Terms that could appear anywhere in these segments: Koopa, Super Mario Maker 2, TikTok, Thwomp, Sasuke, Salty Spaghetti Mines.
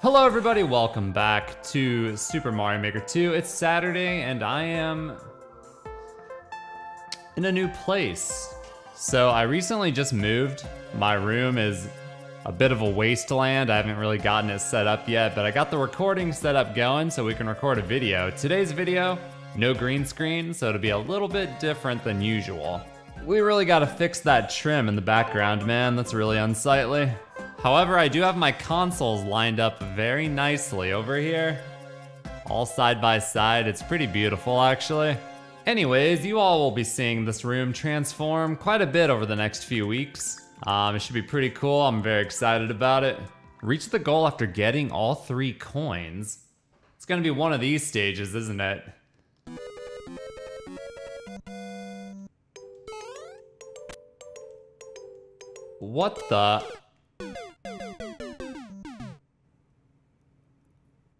Hello everybody, welcome back to Super Mario Maker 2. It's Saturday and I am in a new place. So I recently just moved. My room is a bit of a wasteland. I haven't really gotten it set up yet, but I got the recording set up going so we can record a video. Today's video, no green screen, so it'll be a little bit different than usual. We really gotta fix that trim in the background, man. That's really unsightly. However, I do have my consoles lined up very nicely over here. All side by side, it's pretty beautiful actually. Anyways, you all will be seeing this room transform quite a bit over the next few weeks. It should be pretty cool, I'm very excited about it. Reach the goal after getting all 3 coins. It's gonna be one of these stages, isn't it? What the?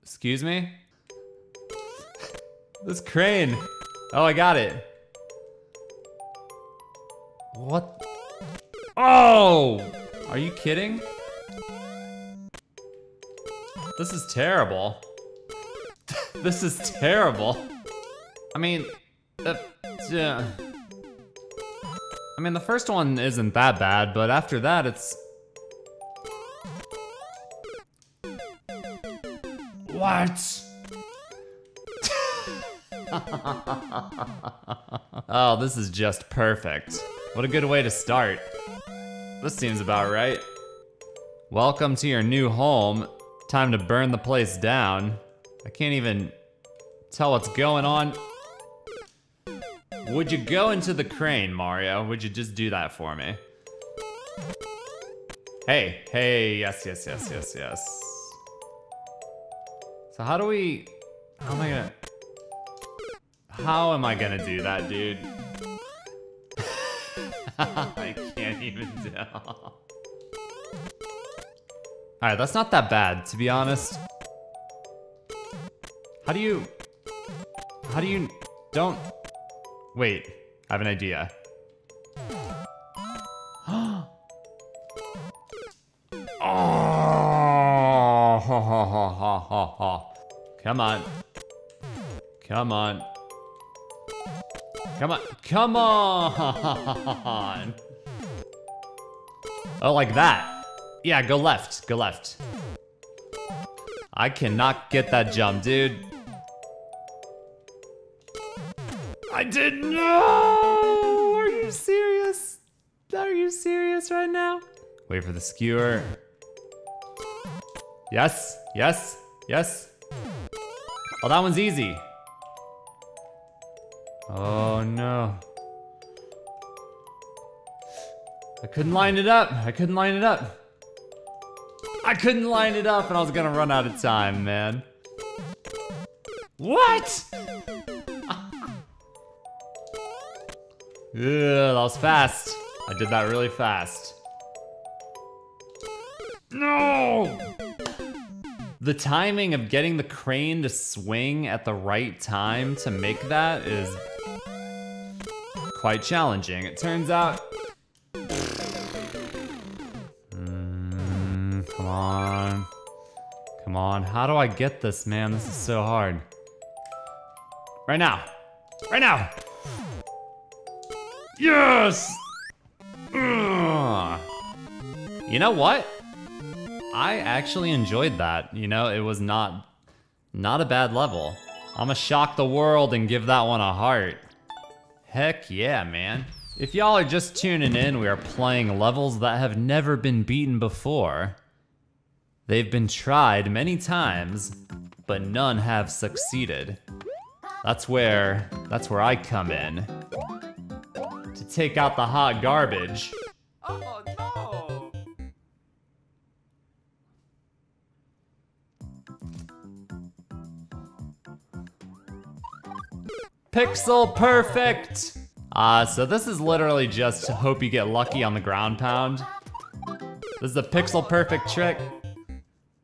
Excuse me? This crane. Oh, I got it. What? Oh! Are you kidding? This is terrible. This is terrible. I mean, the first one isn't that bad, but after that it's... What? Oh, this is just perfect. What a good way to start. This seems about right. Welcome to your new home. Time to burn the place down. I can't even tell what's going on. Would you go into the crane, Mario? Would you just do that for me? Hey, hey, yes, yes, yes, yes, yes. So how am I gonna do that, dude? I can't even tell. Alright, that's not that bad, to be honest. Wait, I have an idea. Come on. Come on. Come on. Come on! Oh, like that. Yeah, go left. Go left. I cannot get that jump, dude. I didn't know! Are you serious? Are you serious right now? Wait for the skewer. Yes. Yes. Yes. Oh, that one's easy. Oh no. I couldn't line it up. I couldn't line it up. I couldn't line it up and I was gonna run out of time, man. What? Ugh, that was fast. I did that really fast. No! The timing of getting the crane to swing at the right time to make that is quite challenging, it turns out. Come on. Come on, how do I get this, man? This is so hard. Right now. Right now! Yes! Ugh. You know what? I actually enjoyed that, you know, it was not a bad level. I'ma shock the world and give that one a heart. Heck yeah, man. If y'all are just tuning in, we are playing levels that have never been beaten before. They've been tried many times, but none have succeeded. That's where I come in. To take out the hot garbage. Oh, no. Pixel perfect! So this is literally just hope you get lucky on the ground pound. This is a pixel perfect trick.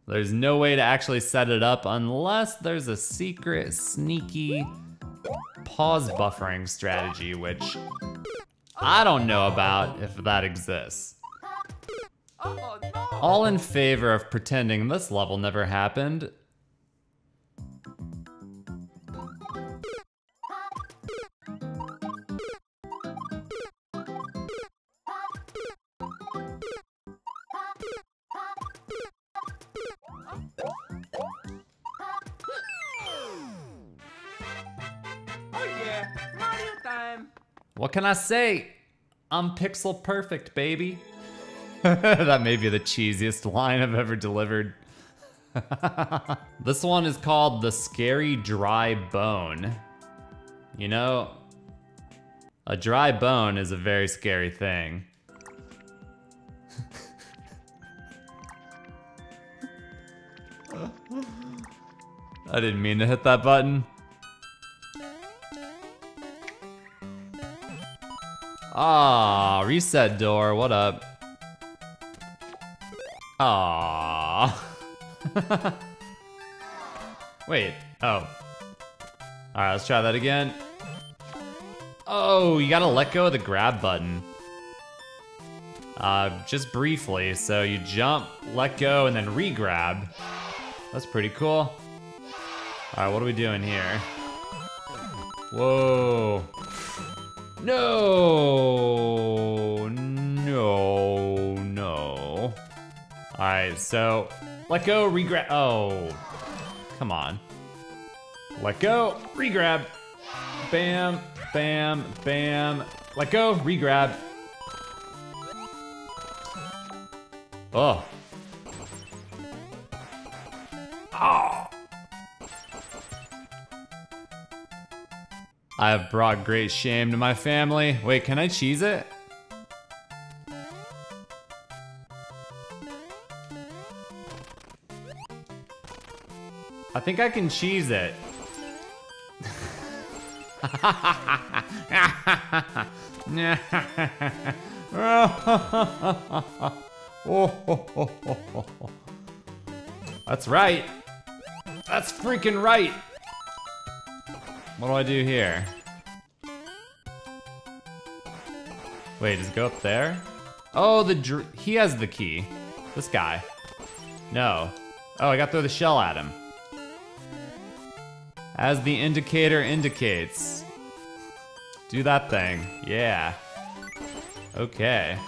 There's no way to actually set it up unless there's a secret, sneaky pause buffering strategy, which I don't know about if that exists. Oh, no. All in favor of pretending this level never happened. What can I say? I'm pixel perfect, baby. That may be the cheesiest line I've ever delivered. This one is called The Scary Dry Bone. You know, a dry bone is a very scary thing. I didn't mean to hit that button. Ah, reset door, what up? Ah. Wait, oh. All right, let's try that again. Oh, you gotta let go of the grab button. Just briefly, so you jump, let go, and then re-grab. That's pretty cool. All right, what are we doing here? Whoa. No. All right, so let go, re-grab. Oh, come on. Let go, re-grab. Bam, bam, bam. Let go, re-grab. Oh. Oh. I have brought great shame to my family. Wait, can I cheese it? I think I can cheese it. That's right. That's freaking right. What do I do here? Wait, does it go up there? Oh, he has the key. This guy. No. Oh, I gotta throw the shell at him. As the indicator indicates. Do that thing. Yeah. Okay.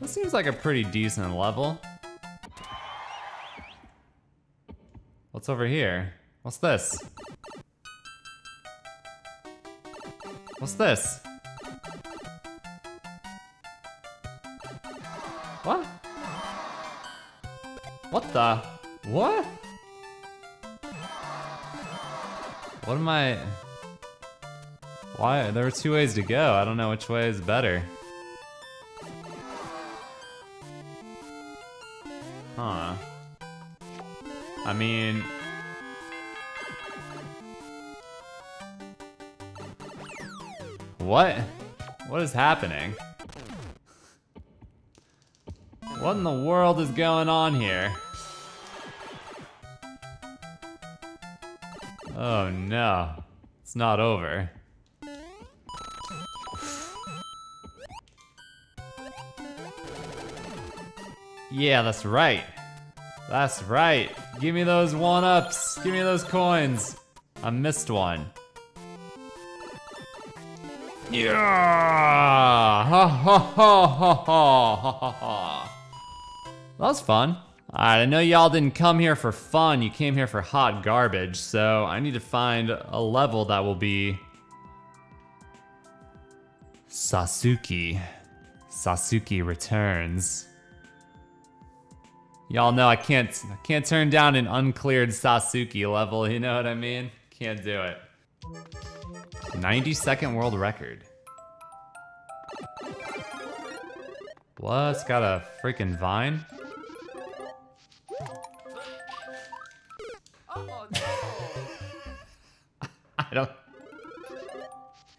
This seems like a pretty decent level. What's over here? What's this? What's this? What? What the? What? What am I? Why? There were two ways to go. I don't know which way is better. Huh. I mean. What? What is happening? What in the world is going on here? Oh no, it's not over. Yeah, that's right. That's right. Give me those one-ups. Give me those coins. I missed one. Yeah! Ha ha ha ha ha ha ha. That was fun. Alright, I know y'all didn't come here for fun, you came here for hot garbage, so I need to find a level that will be Sasuke. Sasuke returns. Y'all know I can't turn down an uncleared Sasuke level, you know what I mean? Can't do it. 90-second world record. What? It's got a freaking vine? Oh, no. I don't.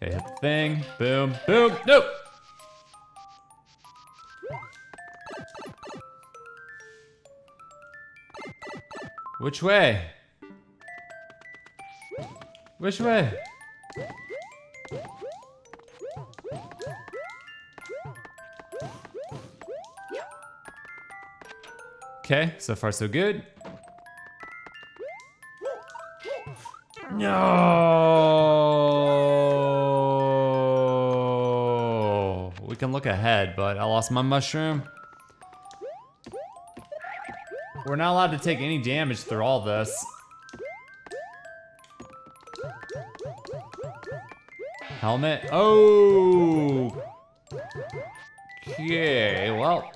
Okay, hit the thing. Boom, boom. Nope. Which way? Which way? Okay, so far so good. No! We can look ahead, but I lost my mushroom. We're not allowed to take any damage through all this. Helmet. Oh! Okay, well,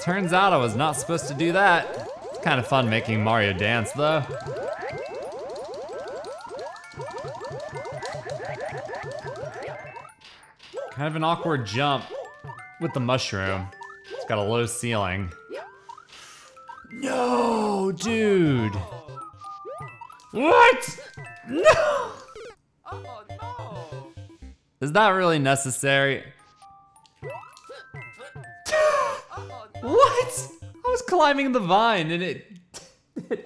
turns out I was not supposed to do that. It's kind of fun making Mario dance, though. Kind of an awkward jump with the mushroom. It's got a low ceiling. No, dude! What? No! Oh, no! Is that really necessary? What? I was climbing the vine and it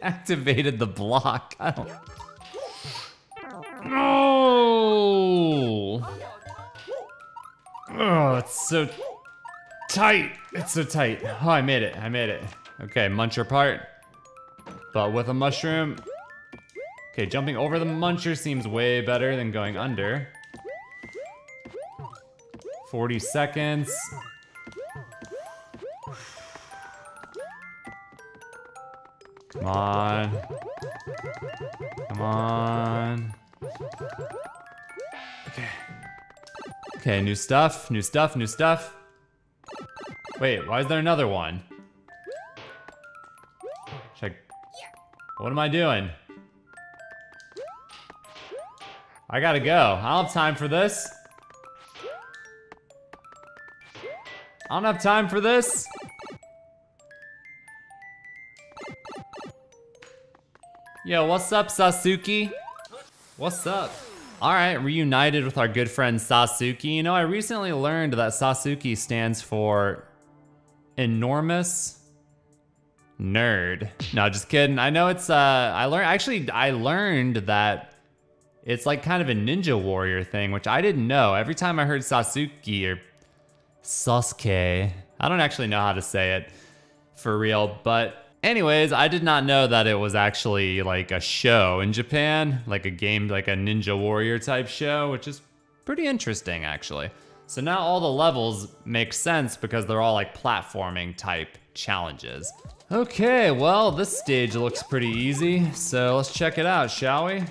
activated the block. I don't... No! Oh, it's so tight. It's so tight. Oh, I made it. I made it. Okay, muncher part. But with a mushroom. Okay, jumping over the muncher seems way better than going under. 40 seconds. Come on. Come on. Okay. Okay, new stuff, new stuff, new stuff. Wait, why is there another one? Check. What am I doing? I gotta go. I don't have time for this. I don't have time for this. Yo, what's up, Sasuke? What's up? All right, reunited with our good friend Sasuke. You know, I recently learned that Sasuke stands for enormous nerd. No, just kidding. I know it's, I learned that it's like kind of a ninja warrior thing, which I didn't know. Every time I heard Sasuke or Sasuke, I don't actually know how to say it for real, but anyways, I did not know that it was actually like a show in Japan, like a game, like a Ninja Warrior type show, which is pretty interesting actually. So now all the levels make sense because they're all like platforming type challenges. Okay, well, this stage looks pretty easy, so let's check it out, shall we?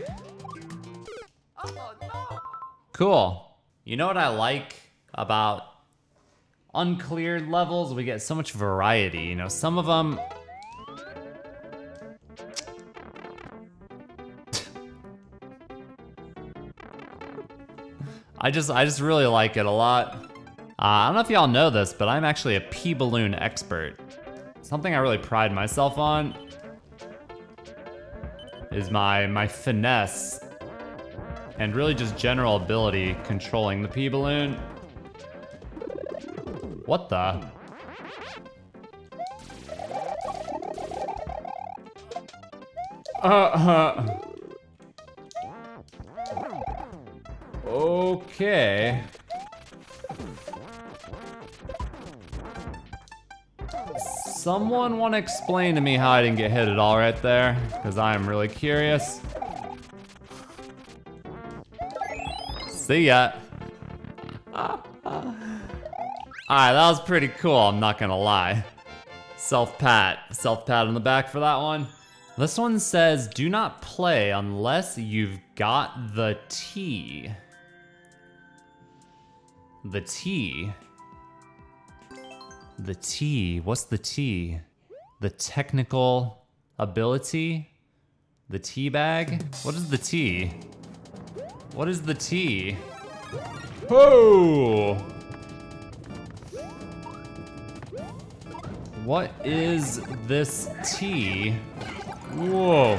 Cool. You know what I like about uncleared levels? We get so much variety, you know, some of them I just really like it a lot. I don't know if y'all know this, but I'm actually a pee balloon expert. Something I really pride myself on is my finesse and really just general ability controlling the pee balloon. What the? Okay. Someone want to explain to me how I didn't get hit at all right there? Because I am really curious. See ya. Alright, that was pretty cool, I'm not gonna lie. Self-pat on the back for that one. This one says, do not play unless you've got the tea. The tea. The tea. What's the tea? The technical ability? The tea bag? What is the tea? What is the tea? Oh! What is this tea? Whoa.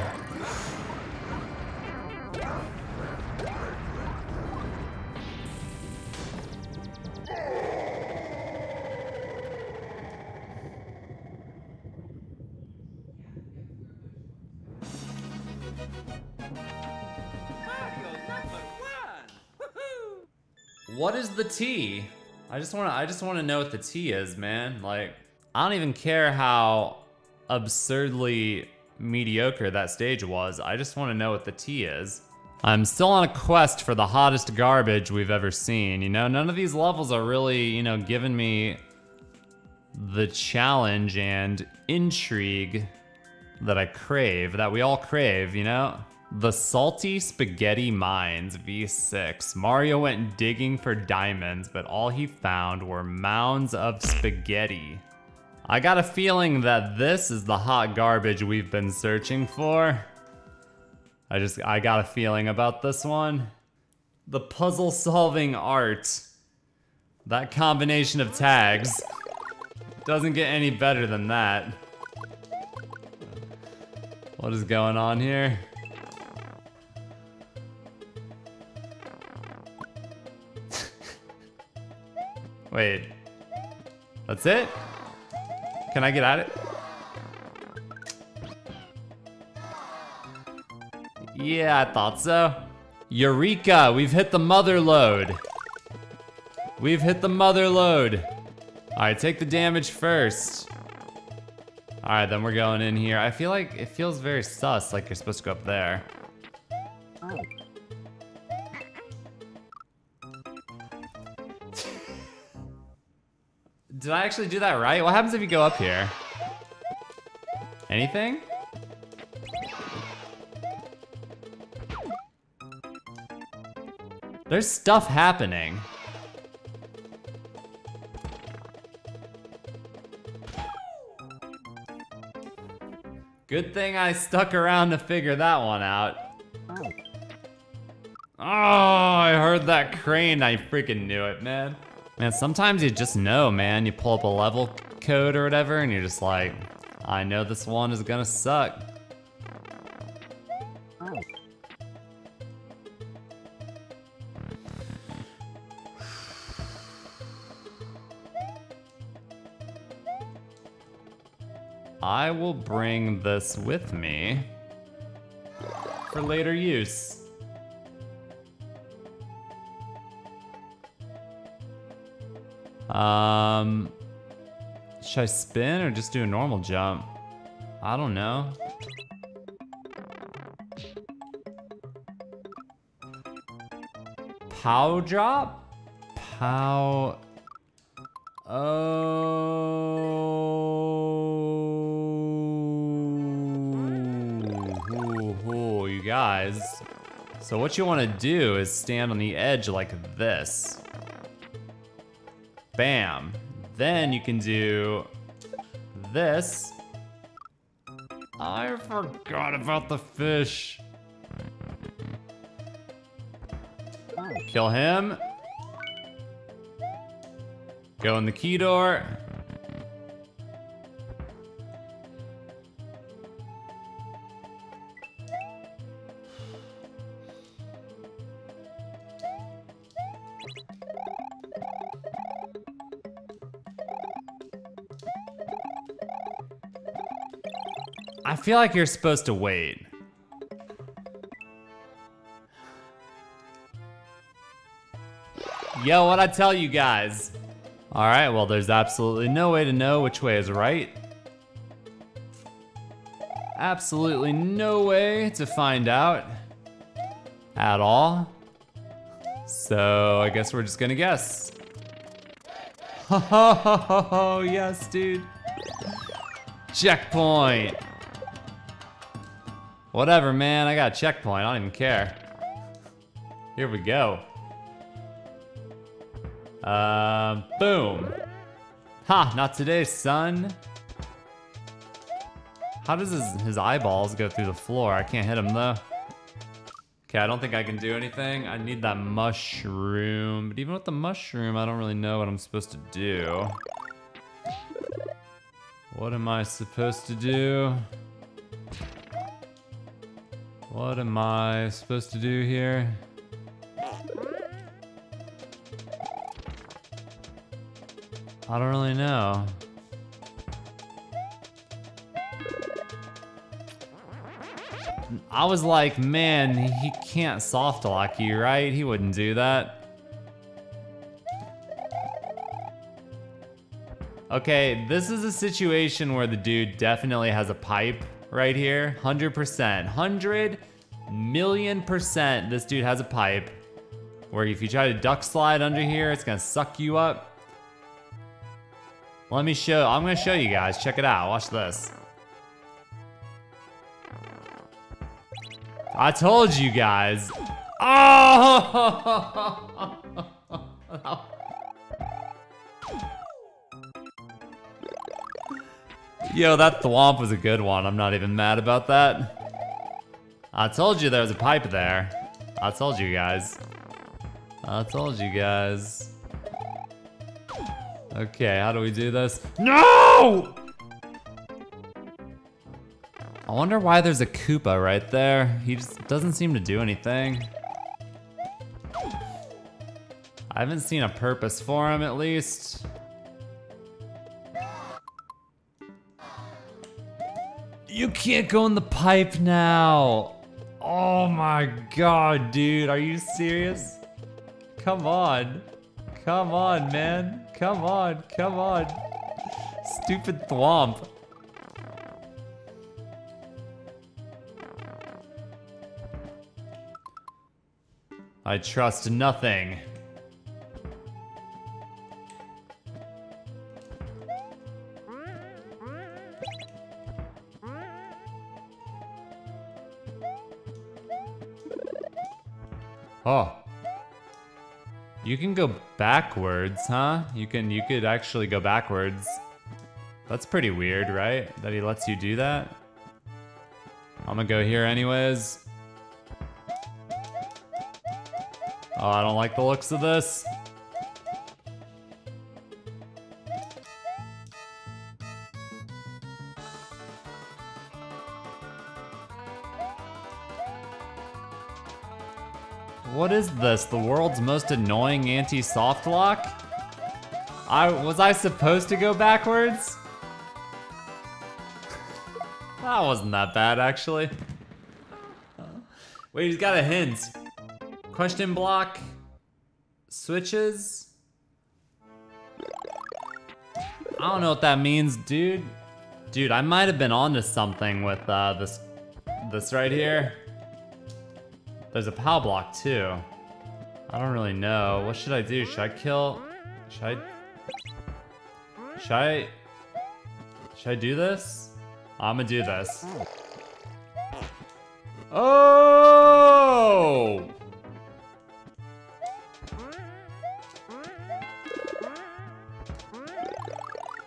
What is the tea? I just wanna know what the tea is, man. Like, I don't even care how absurdly mediocre that stage was. I just want to know what the T is. I'm still on a quest for the hottest garbage we've ever seen. You know, none of these levels are really, you know, giving me the challenge and intrigue that I crave, that we all crave, you know? The Salty Spaghetti Mines, V6. Mario went digging for diamonds, but all he found were mounds of spaghetti. I got a feeling that this is the hot garbage we've been searching for. I got a feeling about this one. The puzzle solving art. That combination of tags doesn't get any better than that. What is going on here? Wait, that's it? Can I get at it? Yeah, I thought so. Eureka, we've hit the mother lode. We've hit the mother lode. All right, take the damage first. All right, then we're going in here. I feel like it feels very sus, like you're supposed to go up there. Did I actually do that right? What happens if you go up here? Anything? There's stuff happening. Good thing I stuck around to figure that one out. Oh, I heard that crane. I freaking knew it, man. Man, sometimes you just know, man. You pull up a level code or whatever, and you're just like, I know this one is gonna suck. I will bring this with me for later use. Should I spin or just do a normal jump? I don't know. Pow drop? Pow. Oh, you guys. So what you want to do is stand on the edge like this. Bam. Then you can do this. I forgot about the fish. Kill him. Go in the key door. I feel like you're supposed to wait. Yo, what'd I tell you guys? All right, well, there's absolutely no way to know which way is right. Absolutely no way to find out at all. So I guess we're just gonna guess. Ho ho ho ho ho, yes, dude. Checkpoint. Whatever, man, I got a checkpoint, I don't even care. Here we go. Boom. Ha, not today, son. How does his eyeballs go through the floor? I can't hit him though. Okay, I don't think I can do anything. I need that mushroom, but even with the mushroom, I don't really know what I'm supposed to do. What am I supposed to do? What am I supposed to do here? I don't really know. I was like, man, he can't soft lock you, right? He wouldn't do that. Okay, this is a situation where the dude definitely has a pipe right here. 100%. 100 million %, this dude has a pipe. Where if you try to duck slide under here, it's gonna suck you up. Let me show, I'm gonna show you guys. Check it out, watch this. I told you guys. Oh! Yo, that thwomp was a good one. I'm not even mad about that. I told you there was a pipe there. I told you guys. I told you guys. Okay, how do we do this? No! I wonder why there's a Koopa right there. He just doesn't seem to do anything. I haven't seen a purpose for him, at least. You can't go in the pipe now. Oh my god, dude, are you serious? Come on. Come on, man. Come on, come on. Stupid thwomp. I trust nothing. Oh. You can go backwards, huh? You could actually go backwards. That's pretty weird, right? That he lets you do that. I'm gonna go here anyways. Oh, I don't like the looks of this. What is this? The world's most annoying anti-soft lock? Was I supposed to go backwards? That wasn't that bad, actually. Wait, he's got a hint. Question block, switches. I don't know what that means, dude. Dude, I might have been onto something with this right here. There's a POW block too. I don't really know. What should I do? Should I kill? Should I do this? I'm gonna do this. Oh!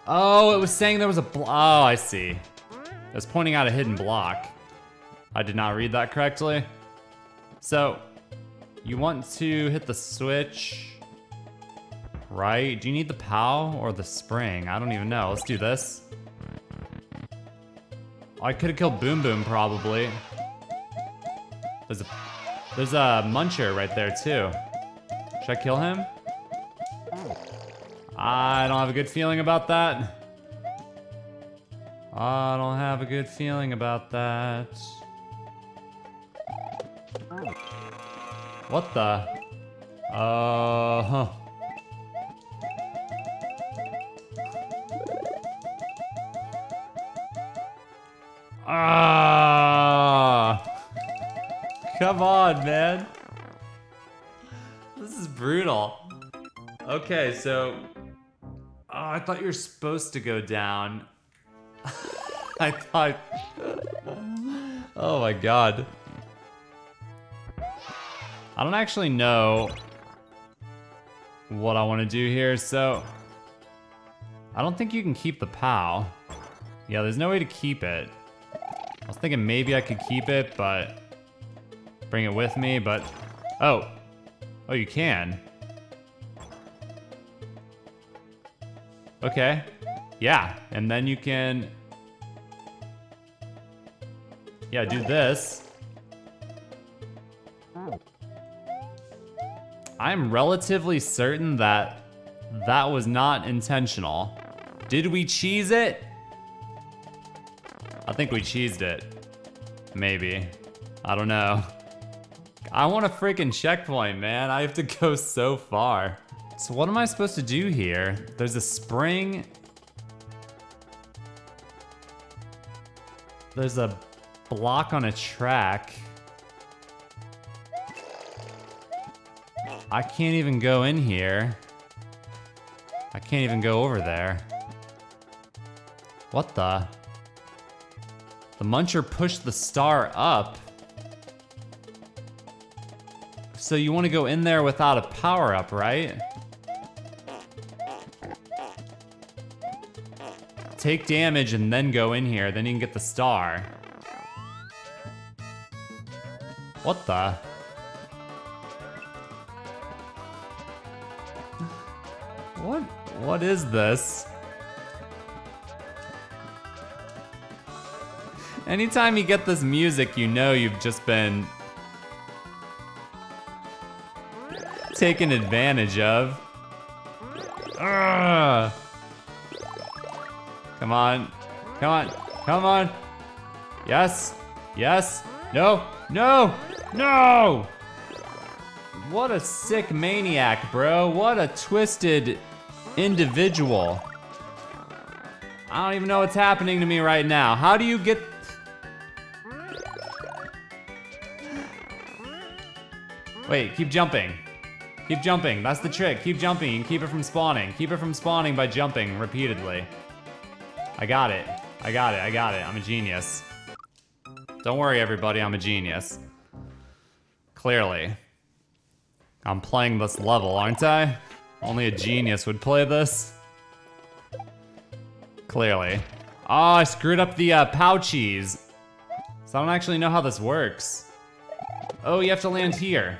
Oh, it was saying there was a block. Oh, I see. It was pointing out a hidden block. I did not read that correctly. So, you want to hit the switch, right? Do you need the POW or the spring? I don't even know. Let's do this. I could have killed Boom Boom probably. There's a muncher right there too. Should I kill him? I don't have a good feeling about that. I don't have a good feeling about that. What the? Huh. Come on, man. This is brutal. Okay, so... Oh, I thought you were supposed to go down. I thought... Oh my god. I don't actually know what I want to do here, so... I don't think you can keep the POW. Yeah, there's no way to keep it. I was thinking maybe I could keep it, but... Bring it with me, but... Oh! Oh, you can. Okay. Yeah, and then you can... Yeah, do this. I'm relatively certain that that was not intentional. Did we cheese it? I think we cheesed it. Maybe. I don't know. I want a freaking checkpoint, man. I have to go so far. So what am I supposed to do here? There's a spring There's a block on a track. I can't even go in here. I can't even go over there. What the? The muncher pushed the star up. So you want to go in there without a power-up, right? Take damage and then go in here, then you can get the star. What the? What is this? Anytime you get this music, you know you've just been taken advantage of. Ugh. Come on, come on, come on. Yes, yes, no, no, no! What a sick maniac, bro. What a twisted individual. I don't even know what's happening to me right now. How do you get... Wait, keep jumping. Keep jumping, that's the trick. Keep jumping and keep it from spawning. Keep it from spawning by jumping repeatedly. I got it. I got it. I got it. I'm a genius. Don't worry, everybody. I'm a genius. Clearly. I'm playing this level, aren't I? Only a genius would play this. Clearly. Oh, I screwed up the pouchies. So I don't actually know how this works. Oh, you have to land here.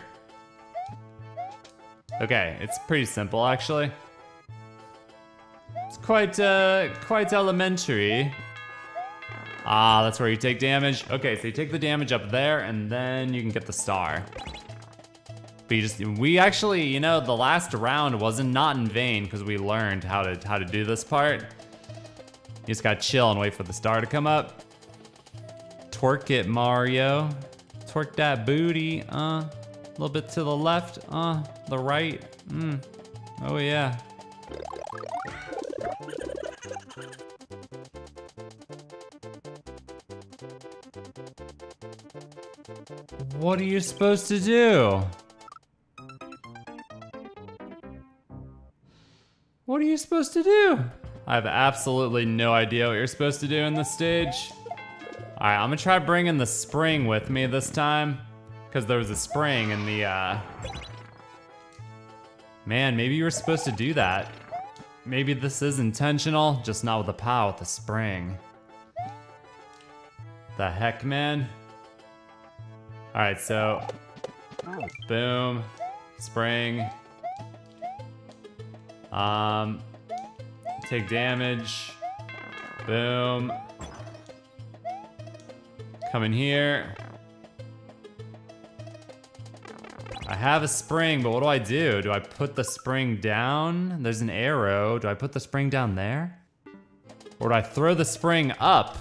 Okay, it's pretty simple, actually. It's quite elementary. Ah, that's where you take damage. Okay, so you take the damage up there and then you can get the star. But you just, we actually, you know, the last round wasn't not in vain because we learned how to do this part. You just gotta chill and wait for the star to come up. Twerk it, Mario. Twerk that booty, a little bit to the left, the right. Oh yeah. What are you supposed to do? What are you supposed to do? I have absolutely no idea what you're supposed to do in this stage. All right, I'm gonna try bringing the spring with me this time, because there was a spring in the, Man, maybe you were supposed to do that. Maybe this is intentional, just not with a pow, with the spring. The heck, man? All right, so, boom, spring. Take damage, boom. Come in here. I have a spring, but what do I do? Do I put the spring down? There's an arrow. Do I put the spring down there? Or do I throw the spring up?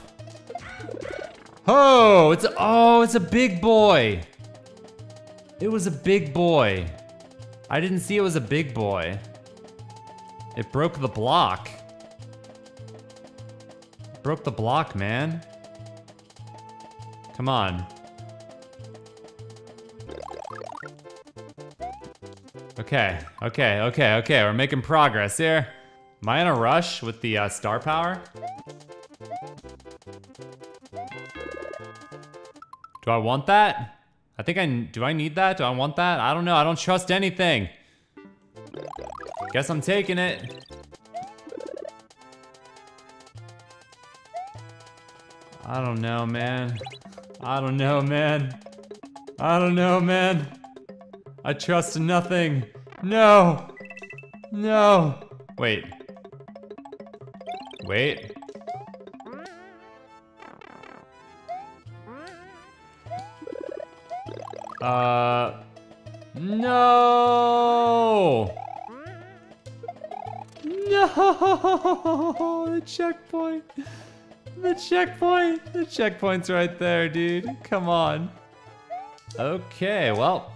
Oh, it's a big boy. It was a big boy. I didn't see it was a big boy. It broke the block. It broke the block, man. Come on. Okay, okay, okay, okay. We're making progress here. Am I in a rush with the star power? Do I want that? I think do I need that? Do I want that? I don't know, I don't trust anything. Guess I'm taking it. I don't know, man. I don't know, man. I don't know, man. I trust nothing. No! No! Wait. Wait. No! No! The checkpoint. The checkpoint. The checkpoint's right there, dude. Come on. Okay, well.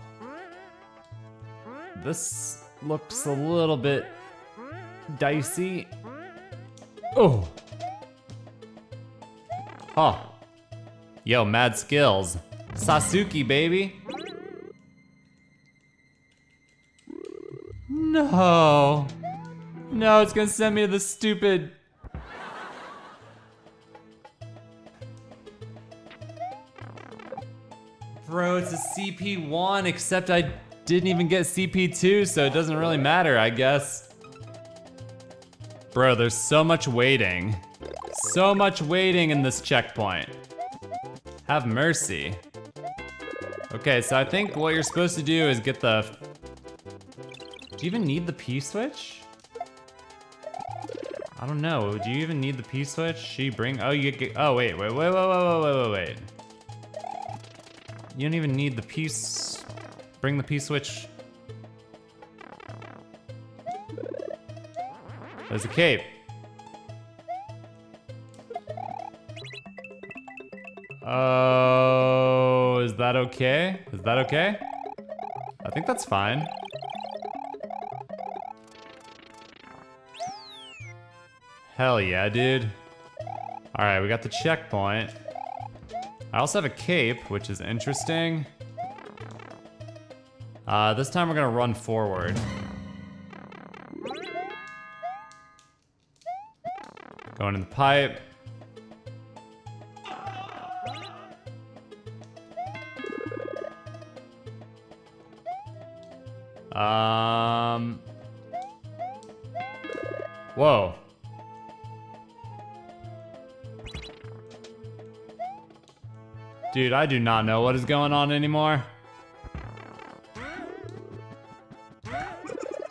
This looks a little bit dicey. Oh. Huh. Yo, mad skills. Sasuke, baby. No. No, it's gonna send me to the stupid... Bro, it's a CP1, except I didn't even get CP2, so it doesn't really matter, I guess. Bro, there's so much waiting. So much waiting in this checkpoint. Have mercy. Okay, so I think what you're supposed to do is get the... Do you even need the P-switch? I don't know, do you even need the P-switch? She bring, oh, you get, oh, wait. You don't even need the piece. Bring the P-switch. There's a cape. Oh, is that okay? Is that okay? I think that's fine. Hell yeah, dude. All right, we got the checkpoint. I also have a cape, which is interesting. This time we're gonna run forward. Going in the pipe. Whoa. Dude, I do not know what is going on anymore.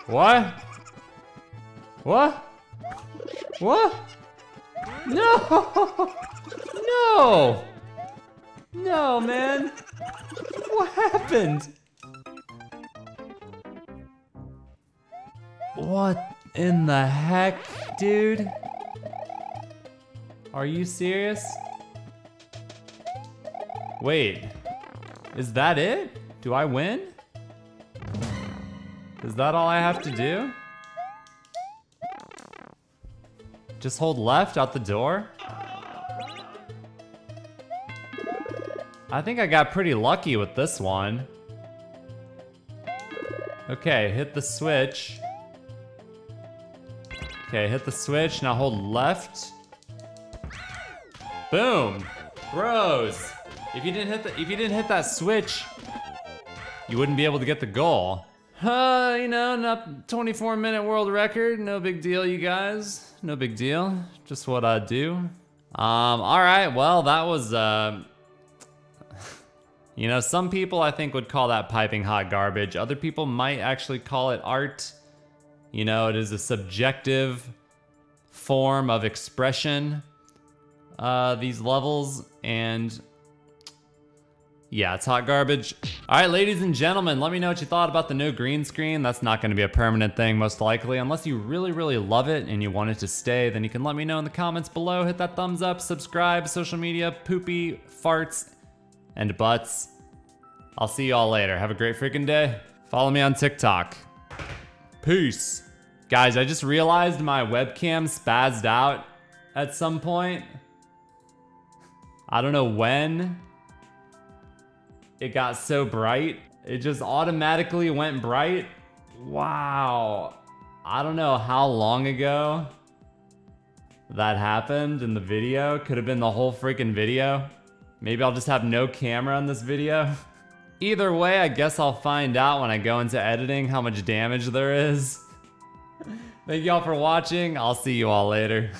What? What? What? No! No! No, man! What happened? What in the heck, dude? Are you serious? Wait, is that it? Do I win? Is that all I have to do? Just hold left out the door? I think I got pretty lucky with this one. Okay, hit the switch. Okay, hit the switch, now hold left. Boom, bros. If you didn't hit that switch, you wouldn't be able to get the goal. You know, not 24-minute world record. No big deal, you guys. No big deal. Just what I do. All right. Well, that was. You know, some people I think would call that piping hot garbage. Other people might actually call it art. You know, it is a subjective form of expression. These levels and. Yeah, it's hot garbage. All right, ladies and gentlemen, let me know what you thought about the no green screen. That's not gonna be a permanent thing, most likely, unless you really, really love it and you want it to stay, then you can let me know in the comments below. Hit that thumbs up, subscribe, social media, poopy, farts, and butts. I'll see you all later. Have a great freaking day. Follow me on TikTok. Peace. Guys, I just realized my webcam spazzed out at some point. I don't know when. It got so bright. It just automatically went bright. Wow. I don't know how long ago that happened in the video. Could have been the whole freaking video. Maybe I'll just have no camera on this video. Either way, I guess I'll find out when I go into editing how much damage there is. Thank y'all for watching. I'll see you all later.